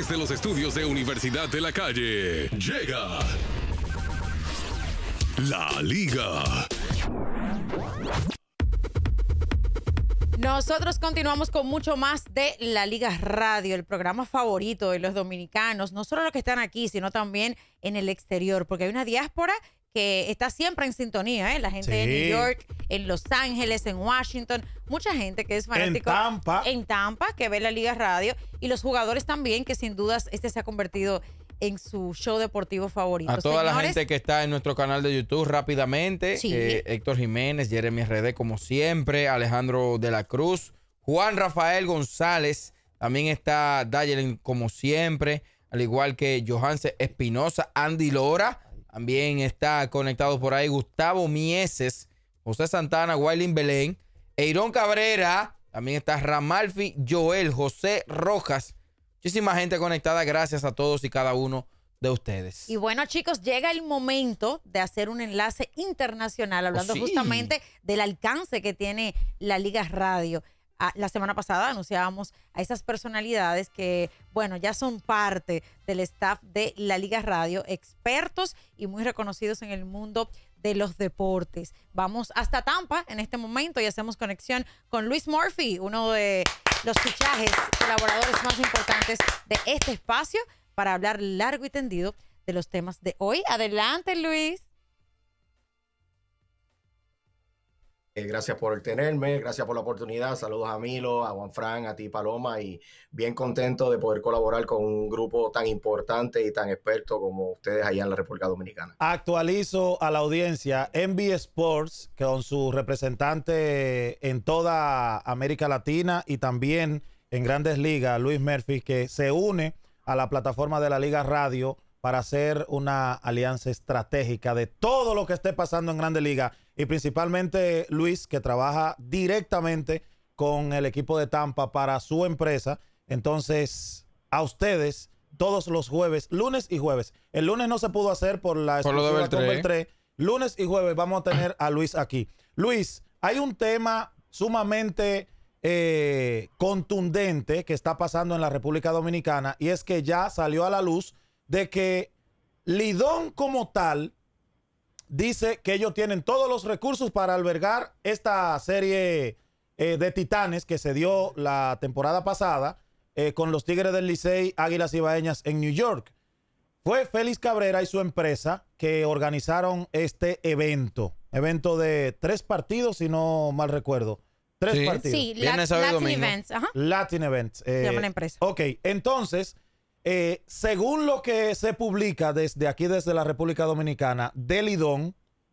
Desde los estudios de Universidad de la Calle, llega La Liga. Nosotros continuamos con mucho más de La Liga Radio, el programa favorito de los dominicanos, no solo los que están aquí, sino también en el exterior, porque hay una diáspora que está siempre en sintonía, ¿eh? La gente de New York, en Los Ángeles, en Washington, mucha gente que es fanático en Tampa, que ve La Liga Radio, y los jugadores también, que sin dudas se ha convertido en su show deportivo favorito. A toda la gente que está en nuestro canal de YouTube, rápidamente, Héctor Jiménez, Jeremy Redé, como siempre, Alejandro de la Cruz, Juan Rafael González, también está Dayeline, como siempre, al igual que Johanse Espinosa, Andy Lora, también está conectado por ahí, Gustavo Mieses, José Santana, Wailin Belén, Eirón Cabrera, también está Ramalfi, Joel, José Rojas. Muchísima gente conectada, gracias a todos y cada uno de ustedes. Y bueno, chicos, llega el momento de hacer un enlace internacional, hablando justamente del alcance que tiene La Liga Radio. La semana pasada anunciábamos a esas personalidades que, bueno, ya son parte del staff de La Liga Radio, expertos y muy reconocidos en el mundo de los deportes. Vamos hasta Tampa en este momento y hacemos conexión con Luis Murphy, uno de los fichajes, colaboradores más importantes de este espacio, para hablar largo y tendido de los temas de hoy. Adelante, Luis. Gracias por tenerme, gracias por la oportunidad. Saludos a Milo, a Juan Fran, a ti, Paloma, y bien contento de poder colaborar con un grupo tan importante y tan experto como ustedes allá en la República Dominicana. Actualizo a la audiencia, Envy Sports, con su representante en toda América Latina y también en Grandes Ligas, Luis Murphy, que se une a la plataforma de La Liga Radio para hacer una alianza estratégica de todo lo que esté pasando en Grandes Ligas. Y principalmente Luis, que trabaja directamente con el equipo de Tampa para su empresa. Entonces, a ustedes, todos los jueves, lunes y jueves. El lunes no se pudo hacer por la exclusiva con Beltré. Lunes y jueves vamos a tener a Luis aquí. Luis, hay un tema sumamente contundente que está pasando en la República Dominicana, y es que ya salió a la luz de que Lidom como tal dice que ellos tienen todos los recursos para albergar esta serie de titanes que se dio la temporada pasada con los Tigres del Licey, Águilas Ibaeñas en New York. Fue Félix Cabrera y su empresa que organizaron este evento de 3 partidos, si no mal recuerdo. 3 partidos. Sí, Latin Events. Ajá. Latin Events. Se llama la empresa. Ok, entonces, según lo que se publica desde aquí, desde la República Dominicana, de Lidom,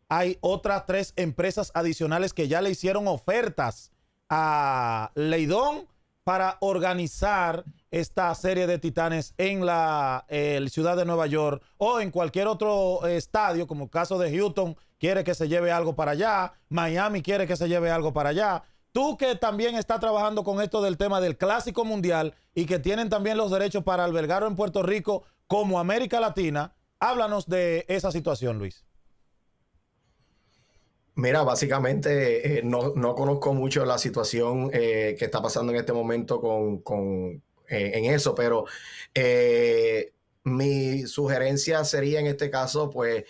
hay otras 3 empresas adicionales que ya le hicieron ofertas a Lidom para organizar esta serie de titanes en la ciudad de Nueva York o en cualquier otro estadio, como el caso de Houston, quiere que se lleve algo para allá, Miami quiere que se lleve algo para allá. Tú, que también está trabajando con esto del tema del Clásico Mundial y que tienen también los derechos para albergarlo en Puerto Rico como América Latina, háblanos de esa situación, Luis. Mira, básicamente no conozco mucho la situación que está pasando en este momento en eso, pero mi sugerencia sería, en este caso, pues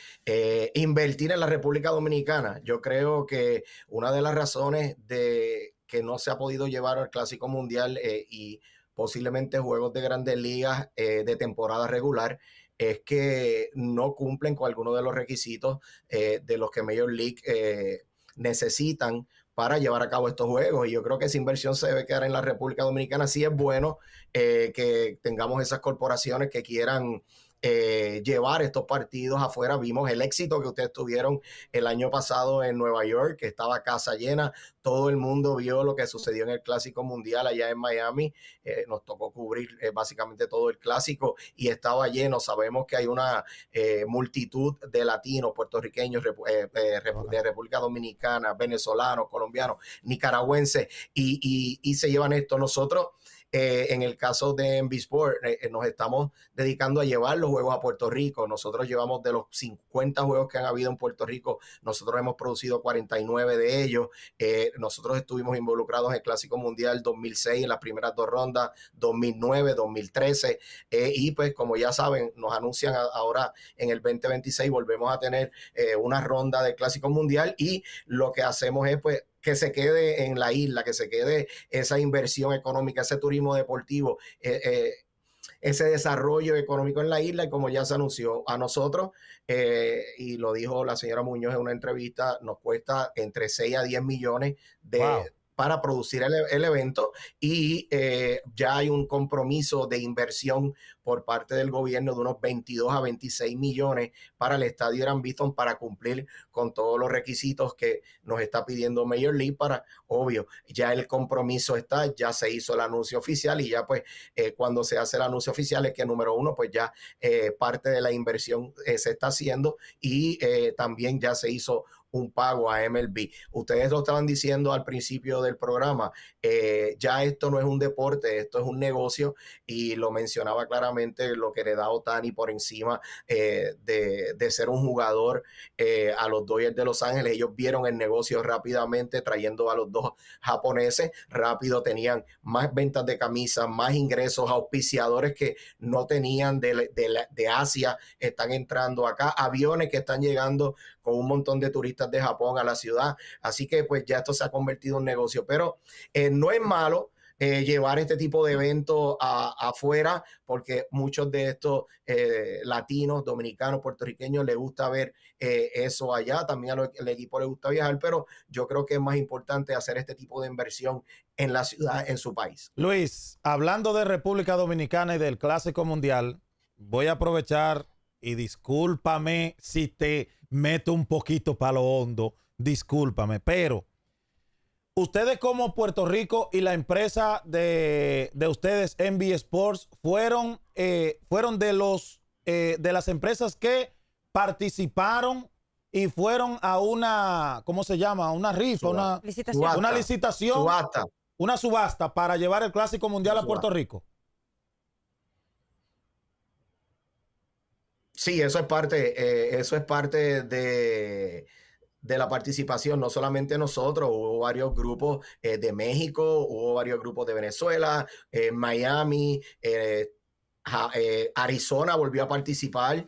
invertir en la República Dominicana. Yo creo que una de las razones de que no se ha podido llevar al Clásico Mundial y posiblemente juegos de Grandes Ligas de temporada regular es que no cumplen con alguno de los requisitos de los que Major League necesitan para llevar a cabo estos juegos, y yo creo que esa inversión se debe quedar en la República Dominicana. Sí es bueno que tengamos esas corporaciones que quieran llevar estos partidos afuera. Vimos el éxito que ustedes tuvieron el año pasado en Nueva York, que estaba casa llena, todo el mundo vio lo que sucedió en el Clásico Mundial allá en Miami, nos tocó cubrir básicamente todo el Clásico y estaba lleno. Sabemos que hay una multitud de latinos, puertorriqueños, de República Dominicana, venezolanos, colombianos, nicaragüenses, y se llevan esto. Nosotros En el caso de Envy Sports, nos estamos dedicando a llevar los juegos a Puerto Rico. Nosotros llevamos de los 50 juegos que han habido en Puerto Rico, nosotros hemos producido 49 de ellos. Nosotros estuvimos involucrados en el Clásico Mundial 2006, en las primeras dos rondas, 2009, 2013. Y pues, como ya saben, nos anuncian ahora en el 2026, volvemos a tener una ronda de Clásico Mundial, y lo que hacemos es, pues, que se quede en la isla, que se quede esa inversión económica, ese turismo deportivo, ese desarrollo económico en la isla. Y como ya se anunció a nosotros, y lo dijo la señora Muñoz en una entrevista, nos cuesta entre 6 a 10 millones de... Wow. Para producir el evento, y ya hay un compromiso de inversión por parte del gobierno de unos 22 a 26 millones para el estadio Gran Bison, para cumplir con todos los requisitos que nos está pidiendo Major League. Para, obvio, ya el compromiso está, ya se hizo el anuncio oficial, y ya pues cuando se hace el anuncio oficial es que, número uno, pues ya parte de la inversión se está haciendo, y también ya se hizo un pago a MLB. Ustedes lo estaban diciendo al principio del programa, ya esto no es un deporte, esto es un negocio, y lo mencionaba claramente lo que le da Ohtani por encima de ser un jugador a los Dodgers de Los Ángeles. Ellos vieron el negocio rápidamente, trayendo a los dos japoneses. Rápido tenían más ventas de camisas, más ingresos, auspiciadores que no tenían de Asia están entrando acá, aviones que están llegando con un montón de turistas de Japón a la ciudad. Así que pues ya esto se ha convertido en un negocio, pero no es malo llevar este tipo de eventos afuera, porque muchos de estos latinos, dominicanos, puertorriqueños, les gusta ver eso allá. También al equipo le gusta viajar, pero yo creo que es más importante hacer este tipo de inversión en la ciudad, en su país. Luis, hablando de República Dominicana y del Clásico Mundial, voy a aprovechar, y discúlpame si te meto un poquito para lo hondo, discúlpame, pero ustedes como Puerto Rico y la empresa de ustedes, Envy Sports, fueron de las empresas que participaron y fueron a una, ¿cómo se llama? Una rifa, una subasta para llevar el Clásico Mundial a Puerto Rico. Sí, eso es parte de la participación. No solamente nosotros, hubo varios grupos de México, hubo varios grupos de Venezuela, Miami, Arizona volvió a participar,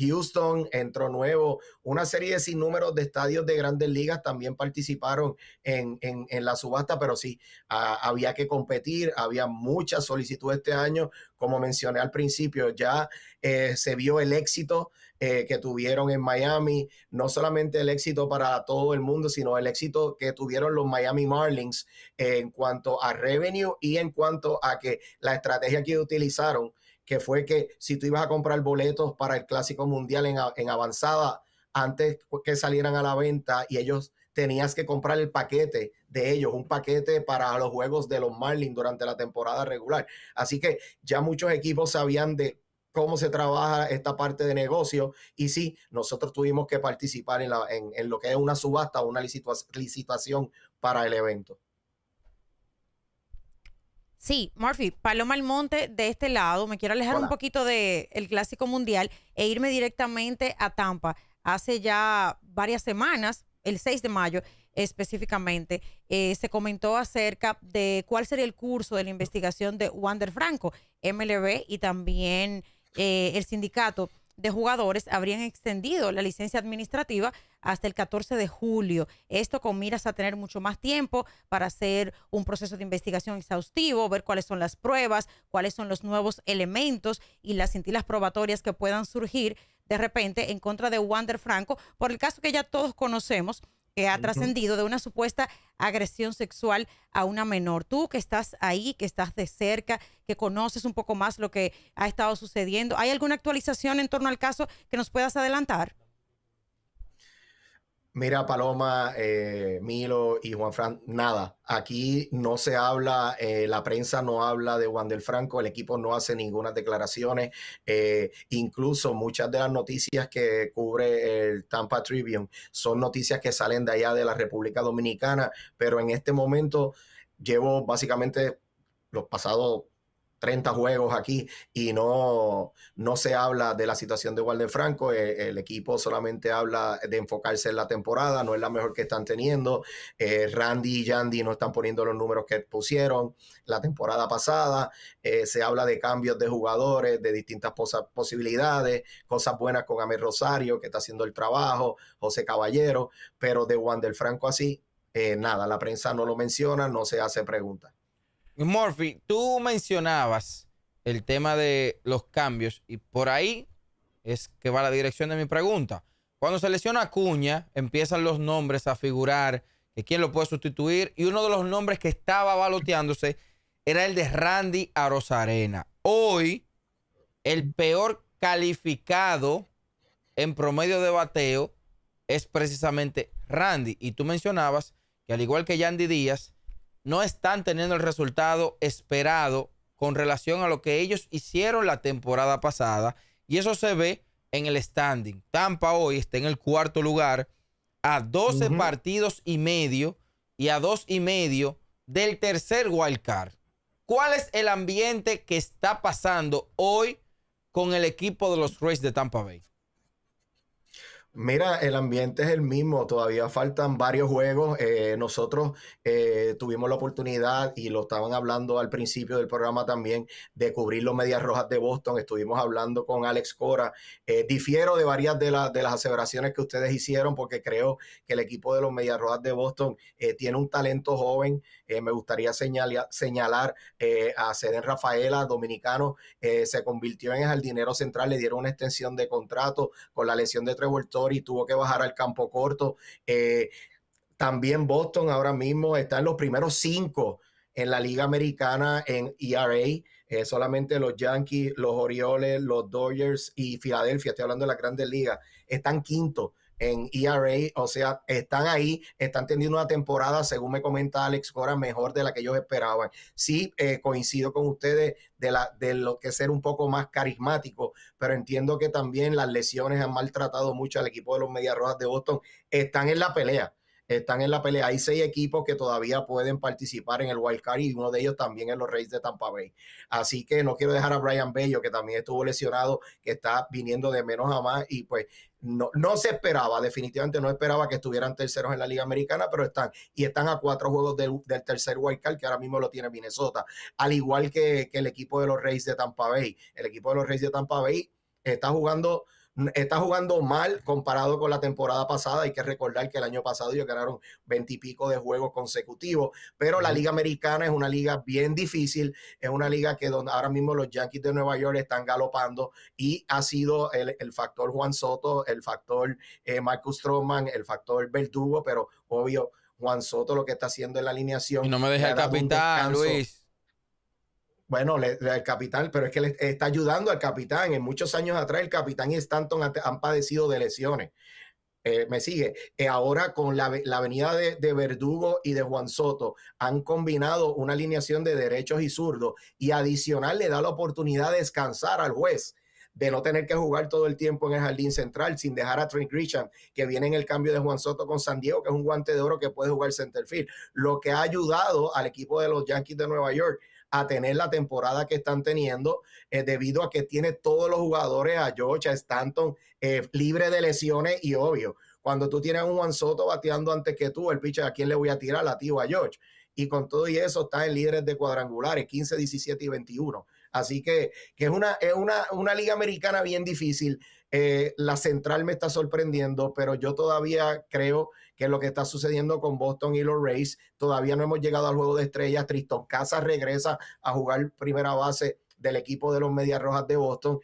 Houston entró nuevo, una serie de sinnúmeros de estadios de grandes ligas también participaron en la subasta. Pero sí, había que competir, había mucha solicitud este año. Como mencioné al principio, ya se vio el éxito que tuvieron en Miami, no solamente el éxito para todo el mundo, sino el éxito que tuvieron los Miami Marlins en cuanto a revenue y en cuanto a que la estrategia que utilizaron, que fue que si tú ibas a comprar boletos para el Clásico Mundial en avanzada, antes que salieran a la venta, y ellos tenías que comprar el paquete de ellos, un paquete para los juegos de los Marlins durante la temporada regular. Así que ya muchos equipos sabían de cómo se trabaja esta parte de negocio, y sí, nosotros tuvimos que participar en lo que es una subasta o una licitación para el evento. Sí, Murphy, Paloma Almonte de este lado. Me quiero alejar un poquito del Clásico Mundial e irme directamente a Tampa. Hace ya varias semanas, el 6 de mayo específicamente, se comentó acerca de cuál sería el curso de la investigación de Wander Franco. MLB y también el sindicato de jugadores habrían extendido la licencia administrativa hasta el 14 de julio. Esto con miras a tener mucho más tiempo para hacer un proceso de investigación exhaustivo, ver cuáles son las pruebas, cuáles son los nuevos elementos y las cintilas probatorias que puedan surgir de repente en contra de Wander Franco, por el caso que ya todos conocemos, que ha trascendido de una supuesta agresión sexual a una menor. Tú que estás ahí, que estás de cerca, que conoces un poco más lo que ha estado sucediendo, ¿hay alguna actualización en torno al caso que nos puedas adelantar? Mira, Paloma, Milo y Juan Fran, nada. Aquí no se habla, la prensa no habla de Wander Franco, el equipo no hace ninguna declaraciones. Incluso muchas de las noticias que cubre el Tampa Tribune son noticias que salen de allá de la República Dominicana, pero en este momento llevo básicamente los pasados 30 juegos aquí y no se habla de la situación de Wander Franco. El equipo solamente habla de enfocarse en la temporada, no es la mejor que están teniendo. Randy y Yandy no están poniendo los números que pusieron la temporada pasada. Se habla de cambios de jugadores, de distintas posibilidades, cosas buenas con Amel Rosario, que está haciendo el trabajo, José Caballero, pero de Wander Franco así, nada, la prensa no lo menciona, no se hace preguntas. Murphy, tú mencionabas el tema de los cambios y por ahí es que va la dirección de mi pregunta. Cuando se lesiona Acuña, empiezan los nombres a figurar de quién lo puede sustituir y uno de los nombres que estaba baloteándose era el de Randy Arosarena. Hoy, el peor calificado en promedio de bateo es precisamente Randy. Y tú mencionabas que al igual que Yandy Díaz, no están teniendo el resultado esperado con relación a lo que ellos hicieron la temporada pasada. Y eso se ve en el standing. Tampa hoy está en el cuarto lugar a 12 partidos y medio y a 2 y medio del tercer wild card. ¿Cuál es el ambiente que está pasando hoy con el equipo de los Rays de Tampa Bay? Mira, el ambiente es el mismo, todavía faltan varios juegos. Nosotros tuvimos la oportunidad, y lo estaban hablando al principio del programa también, de cubrir los Medias Rojas de Boston. Estuvimos hablando con Alex Cora. Difiero de varias de las aseveraciones que ustedes hicieron, porque creo que el equipo de los Medias Rojas de Boston tiene un talento joven. Me gustaría señalar a Ceden Rafaela, dominicano. Se convirtió en el jardinero central, le dieron una extensión de contrato con la lesión de Trevor Torres y tuvo que bajar al campo corto. También Boston ahora mismo está en los primeros 5 en la Liga Americana en ERA. Solamente los Yankees, los Orioles, los Dodgers y Filadelfia, estoy hablando de las grandes ligas, están quinto en ERA, o sea, están ahí, están teniendo una temporada, según me comenta Alex Cora, mejor de la que ellos esperaban. Sí, coincido con ustedes de lo que ser un poco más carismático, pero entiendo que también las lesiones han maltratado mucho al equipo de los Medias Rojas de Boston. Están en la pelea, están en la pelea. Hay 6 equipos que todavía pueden participar en el wild card y uno de ellos también en los Rays de Tampa Bay. Así que no quiero dejar a Brian Bello, que también estuvo lesionado, que está viniendo de menos a más, y pues no se esperaba, definitivamente no esperaba que estuvieran terceros en la Liga Americana, pero están a 4 juegos del tercer wild card, que ahora mismo lo tiene Minnesota, al igual que el equipo de los Rays de Tampa Bay. El equipo de los Rays de Tampa Bay está jugando mal comparado con la temporada pasada. Hay que recordar que el año pasado ellos ganaron 20 y pico de juegos consecutivos, pero la Liga Americana es una liga bien difícil, es una liga que donde ahora mismo los Yankees de Nueva York están galopando, y ha sido el factor Juan Soto, el factor Marcus Stroman, el factor Verdugo, pero obvio Juan Soto lo que está haciendo en la alineación. Y no me deja el capitán, Luis. Bueno, el capitán, pero es que le está ayudando al capitán. En muchos años atrás el capitán y Stanton han padecido de lesiones. Me sigue. Ahora con la venida de Verdugo y de Juan Soto han combinado una alineación de derechos y zurdos, y adicional le da la oportunidad de descansar al juez, de no tener que jugar todo el tiempo en el jardín central, sin dejar a Trent Grisham, que viene en el cambio de Juan Soto con San Diego, que es un guante de oro que puede jugar centerfield, lo que ha ayudado al equipo de los Yankees de Nueva York a tener la temporada que están teniendo, debido a que tiene todos los jugadores, a George, a Stanton, libre de lesiones. Y obvio, cuando tú tienes a un Juan Soto bateando antes que tú, el pitcher, ¿a quién le voy a tirar? A ti o a George. Y con todo y eso está en líderes de cuadrangulares, 15, 17 y 21. Así que es una liga americana bien difícil. La central me está sorprendiendo, pero yo todavía creo que lo que está sucediendo con Boston y los Rays, todavía no hemos llegado al juego de estrellas. Triston Casas regresa a jugar primera base del equipo de los Medias Rojas de Boston,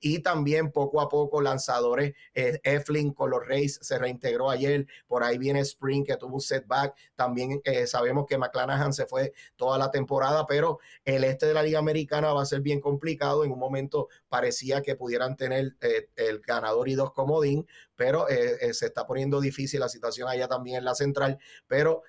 y también poco a poco lanzadores. Eflin con los Rays se reintegró ayer, por ahí viene Spring, que tuvo un setback, también sabemos que McClanahan se fue toda la temporada, pero el este de la Liga Americana va a ser bien complicado. En un momento parecía que pudieran tener el ganador y 2 comodín, pero se está poniendo difícil la situación allá también en la central, pero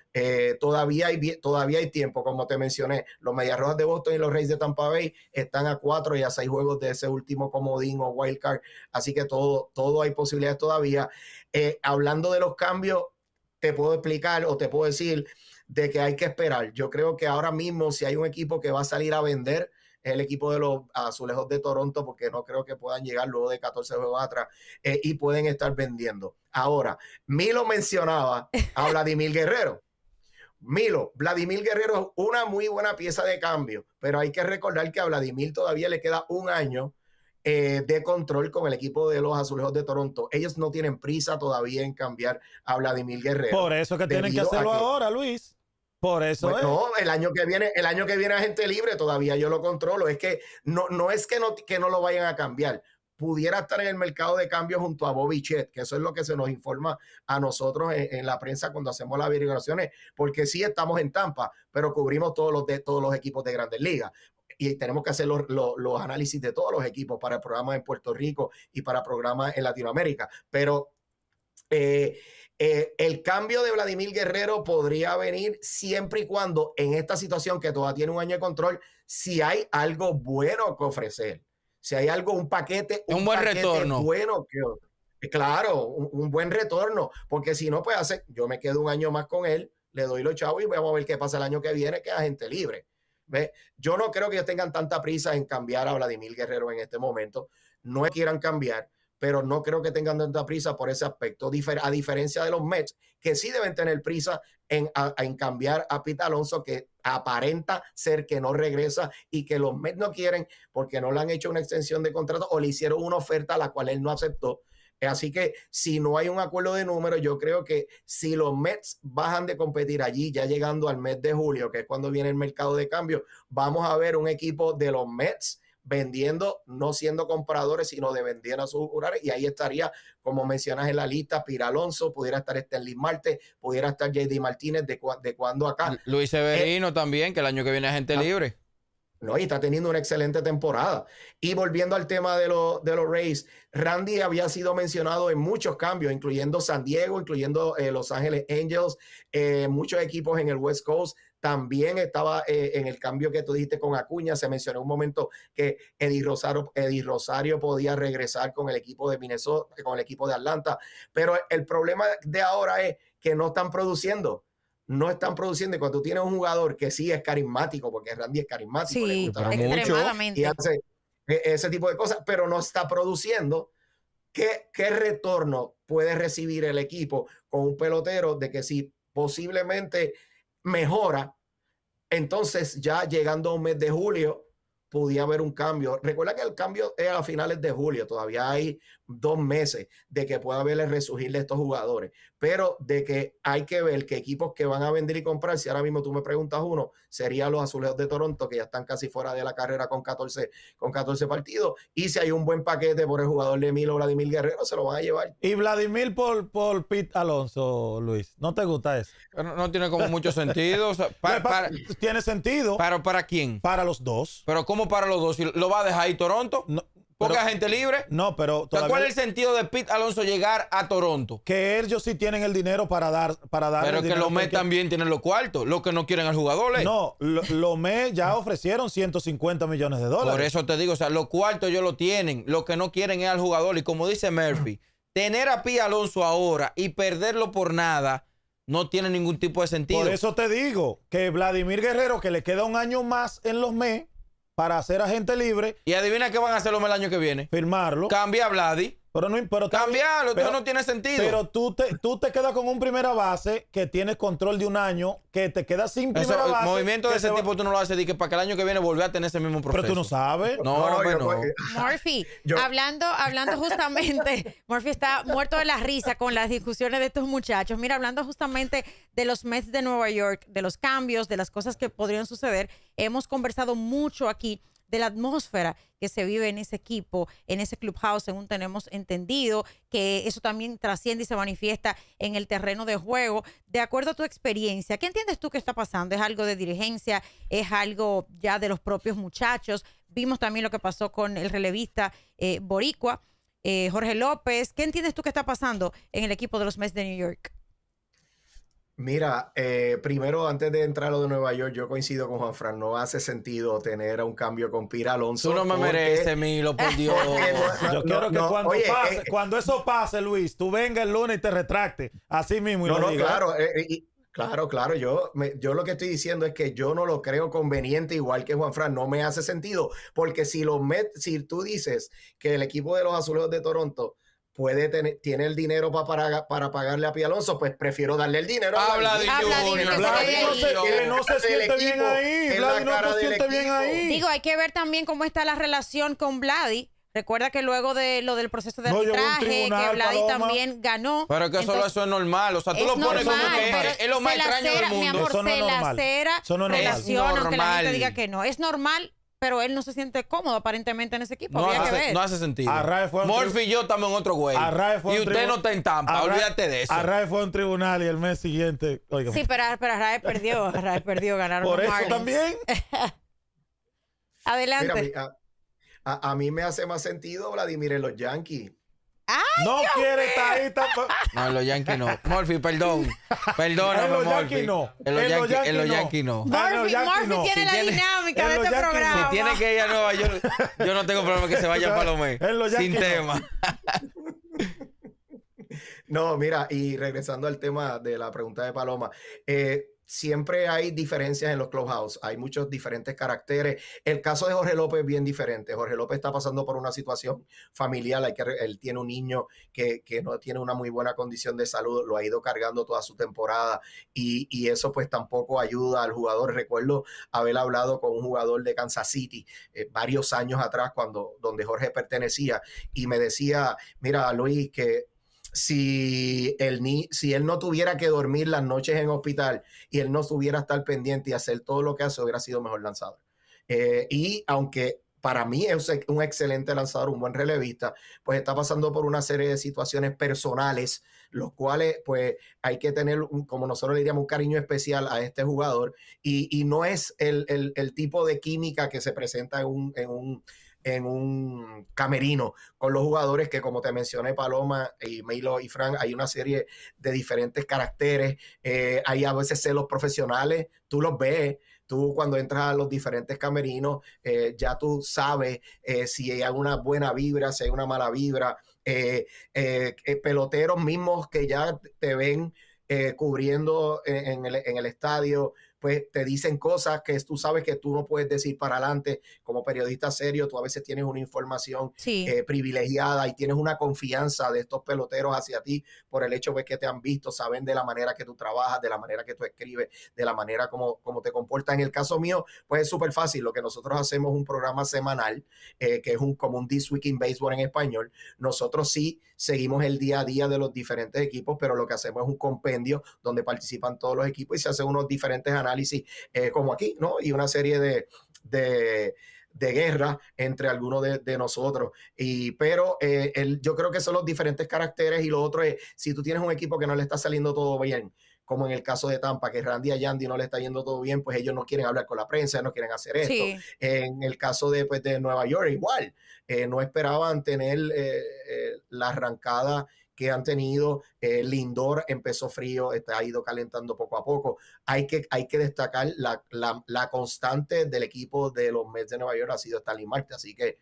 todavía hay tiempo. Como te mencioné, los Medias Rojas de Boston y los Rays de Tampa Bay están a 4 y a 6 juegos de ese último comodín o wild card, así que todo hay posibilidades todavía. Hablando de los cambios, te puedo explicar o te puedo decir de que hay que esperar. Yo creo que ahora mismo, si hay un equipo que va a salir a vender, es el equipo de los Azulejos de Toronto, porque no creo que puedan llegar luego de 14 juegos atrás y pueden estar vendiendo. Ahora, Milo mencionaba a Vladimir Guerrero. Milo, Vladimir Guerrero es una muy buena pieza de cambio, pero hay que recordar que a Vladimir todavía le queda un año de control con el equipo de los Azulejos de Toronto. Ellos no tienen prisa todavía en cambiar a Vladimir Guerrero. Por eso que tienen que hacerlo ahora, Luis. Por eso pues no, el año que viene agente libre todavía yo lo controlo. Es que no es que no lo vayan a cambiar. Pudiera estar en el mercado de cambio junto a Bobby Chet, que eso es lo que se nos informa a nosotros en la prensa cuando hacemos las averiguaciones, porque sí estamos en Tampa, pero cubrimos todos los equipos de Grandes Ligas. Y tenemos que hacer los análisis de todos los equipos para el programa en Puerto Rico y para programas en Latinoamérica. Pero el cambio de Vladimir Guerrero podría venir siempre y cuando en esta situación que todavía tiene un año de control, si hay algo bueno que ofrecer. Si hay algo, un paquete, un buen retorno, porque si no, pues yo me quedo un año más con él, le doy los chavos y vamos a ver qué pasa el año que viene, que es agente libre. ¿Ves? Yo no creo que ellos tengan tanta prisa en cambiar a Vladimir Guerrero en este momento, no quieran cambiar, pero no creo que tengan tanta prisa por ese aspecto, a diferencia de los Mets, que sí deben tener prisa en cambiar a Pete Alonso, que aparenta ser que no regresa y que los Mets no quieren porque no le han hecho una extensión de contrato o le hicieron una oferta a la cual él no aceptó. Así que si no hay un acuerdo de números, yo creo que si los Mets bajan de competir allí, ya llegando al mes de julio, que es cuando viene el mercado de cambio, vamos a ver un equipo de los Mets vendiendo, no siendo compradores, sino de vendiendo a sus jugadores, y ahí estaría, como mencionas en la lista, Pete Alonso, pudiera estar Starling Marte, pudiera estar JD Martínez de cuando acá. Luis Severino también, que el año que viene es gente libre. No, y está teniendo una excelente temporada. Y volviendo al tema de los Rays, Randy había sido mencionado en muchos cambios, incluyendo San Diego, incluyendo Los Ángeles Angels, muchos equipos en el West Coast. También estaba en el cambio que tú dijiste con Acuña. Se mencionó un momento que Eddie Rosario podía regresar con el equipo de Minnesota, con el equipo de Atlanta. Pero el problema de ahora es que no están produciendo. No están produciendo. Y cuando tú tienes un jugador que sí es carismático, porque Randy es carismático, sí, le gusta extremadamente mucho y hace ese tipo de cosas, pero no está produciendo. ¿Qué retorno puede recibir el equipo con un pelotero de que si posiblemente mejora, entonces ya llegando a un mes de julio podía haber un cambio? Recuerda que el cambio es a finales de julio, todavía hay 2 meses de que pueda haber el resurgir de estos jugadores, pero de que hay que ver que equipos que van a vender y comprar, si ahora mismo tú me preguntas uno, serían los Azulejos de Toronto, que ya están casi fuera de la carrera con 14 partidos, y si hay un buen paquete por el jugador de Milo, Vladimir Guerrero, se lo van a llevar. Y Vladimir por Pete Alonso, Luis, ¿no te gusta eso? No tiene como mucho sentido. O sea, tiene sentido. ¿Para quién? Para los dos. Pero ¿cómo para los dos? ¿Lo va a dejar ahí Toronto? No. ¿Poca gente libre? No, pero todavía... ¿Cuál es el sentido de Pete Alonso llegar a Toronto? Que ellos sí tienen el dinero para dar. Pero que los Mets también tienen los cuartos, los que no quieren al jugador. No, los Mets ya ofrecieron $150 millones. Por eso te digo, o sea, los cuartos ellos lo tienen, los que no quieren es al jugador. Y como dice Murphy, tener a Pete Alonso ahora y perderlo por nada no tiene ningún tipo de sentido. Por eso te digo que Vladimir Guerrero, que le queda un año más en los Mets, para hacer agente libre. Y adivina qué van a hacer el año que viene. Firmarlo. Cambia a Vladi. Pero cambiarlo, eso no tiene sentido. Pero tú te quedas con un primera base que tienes control de un año, que te quedas sin primera base. Movimiento de ese tipo tú no lo haces, que para que el año que viene volver a tener ese mismo proceso. Pero tú no sabes. No. Murphy, hablando justamente, Murphy está muerto de la risa con las discusiones de estos muchachos. Mira, hablando justamente de los Mets de Nueva York, de los cambios, de las cosas que podrían suceder, hemos conversado mucho aquí de la atmósfera que se vive en ese equipo, en ese clubhouse, según tenemos entendido, que eso también trasciende y se manifiesta en el terreno de juego. De acuerdo a tu experiencia, ¿qué entiendes tú que está pasando? ¿Es algo de dirigencia? ¿Es algo ya de los propios muchachos? Vimos también lo que pasó con el relevista boricua, Jorge López. ¿Qué entiendes tú que está pasando en el equipo de los Mets de New York? Mira, primero, antes de entrar a lo de Nueva York, yo coincido con Juan Fran, no hace sentido tener un cambio con Pete Alonso. Tú no me mereces, Milo, por Dios. Yo quiero que cuando eso pase, Luis, tú vengas el lunes y te retractes, así mismo. Y no, claro. Claro, yo lo que estoy diciendo es que yo no lo creo conveniente, igual que Juan Fran, no me hace sentido, porque si tú dices que el equipo de los Azulejos de Toronto tiene el dinero para pagarle a Pete Alonso, pues prefiero darle el dinero. Vladi no se siente bien ahí. Digo, hay que ver también cómo está la relación con Vladi. Recuerda que luego de lo del proceso de arbitraje, que Vladi también ganó. Pero que solo eso es normal. O sea, tú lo pones como que es lo más extraño del mundo. Mi amor, se lacera relación, aunque la gente diga que no. Es normal, pero él no se siente cómodo aparentemente en ese equipo. No, no hace sentido. Murphy y yo estamos en otro güey. Y usted no está en Tampa. Olvídate de eso. Arraez fue a un tribunal y el mes siguiente... Sí, pero Arraez perdió. Arraez perdió, ganaron los Marlins. ¿Por eso también? Adelante. A mí me hace más sentido Vladimir en los Yankees. No quiere estar ahí tampoco. No, en los Yankees no. Murphy, perdón. Perdóname, Murphy. En los Yankees no. Murphy tiene la dinámica de este programa. Si tiene que ir a Nueva York, yo no tengo problema que se vaya a Palomé. Sin tema. No, mira, y regresando al tema de la pregunta de Paloma. Siempre hay diferencias en los clubhouse, hay muchos diferentes caracteres. El caso de Jorge López es bien diferente. Jorge López está pasando por una situación familiar, él tiene un niño que no tiene una muy buena condición de salud, lo ha ido cargando toda su temporada y eso pues tampoco ayuda al jugador. Recuerdo haber hablado con un jugador de Kansas City varios años atrás donde Jorge pertenecía y me decía, mira Luis, que si él no tuviera que dormir las noches en hospital y él no estuviera estar pendiente y hacer todo lo que hace, hubiera sido mejor lanzador. Y aunque para mí es un excelente lanzador, un buen relevista, pues está pasando por una serie de situaciones personales, los cuales pues hay que tener, como nosotros le diríamos, un cariño especial a este jugador y no es el tipo de química que se presenta en un camerino con los jugadores que, como te mencioné, Paloma y Milo y Frank, hay una serie de diferentes caracteres, hay a veces celos profesionales, tú los ves, tú cuando entras a los diferentes camerinos, ya tú sabes si hay una buena vibra, si hay una mala vibra, peloteros mismos que ya te ven cubriendo en el estadio, pues te dicen cosas que tú sabes que tú no puedes decir para adelante. Como periodista serio, tú a veces tienes una información privilegiada y tienes una confianza de estos peloteros hacia ti por el hecho de que te han visto, saben de la manera que tú trabajas, de la manera que tú escribes, de la manera como te comportas. En el caso mío, pues es súper fácil. Lo que nosotros hacemos es un programa semanal, que es como un This Week in Baseball en español. Nosotros sí seguimos el día a día de los diferentes equipos, pero lo que hacemos es un compendio donde participan todos los equipos y se hacen unos diferentes análisis como aquí, ¿no? Y una serie de guerra entre algunos de nosotros. Yo creo que son los diferentes caracteres y lo otro es, si tú tienes un equipo que no le está saliendo todo bien, como en el caso de Tampa, que Randy a Yandy no le está yendo todo bien, pues ellos no quieren hablar con la prensa, no quieren hacer esto. Sí. En el caso de Nueva York, igual, no esperaban tener la arrancada que han tenido. Lindor empezó frío, ha ido calentando poco a poco. Hay que destacar la constante del equipo de los Mets de Nueva York ha sido Starling Marte, así que,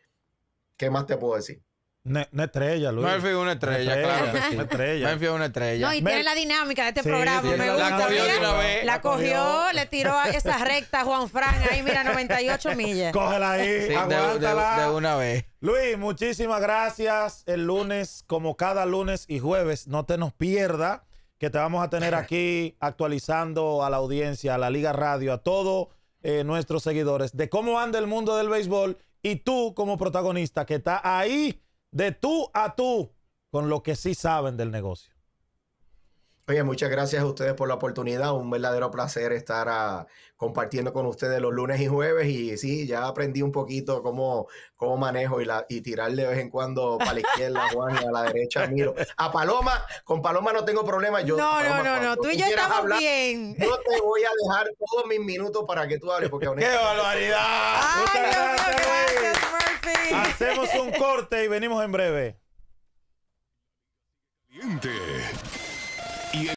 ¿qué más te puedo decir? Una estrella, Luis. Murphy es una estrella, claro que sí. Murphy es una estrella. No, y tiene la dinámica de este programa. Me gusta. La cogió de una vez. La cogió, le tiró a esa recta a Juan Fran. Ahí, mira, 98 millas. Cógela ahí, sí, aguántala. De una vez. Luis, muchísimas gracias. El lunes, como cada lunes y jueves, no te nos pierda, que te vamos a tener aquí actualizando a la audiencia, a la Liga Radio, a todos nuestros seguidores, de cómo anda el mundo del béisbol y tú como protagonista que está ahí de tú a tú con lo que sí saben del negocio. Oye, muchas gracias a ustedes por la oportunidad. Un verdadero placer estar compartiendo con ustedes los lunes y jueves. Y sí, ya aprendí un poquito cómo manejo y tirar de vez en cuando para la izquierda, Juan, y a la derecha, Miro. A Paloma, con Paloma no tengo problema. No, tú y yo estamos bien. Yo te voy a dejar todos mis minutos para que tú hables. Porque honestamente... ¡Qué barbaridad! ¡Ay, gracias, Murphy! Hacemos un corte y venimos en breve.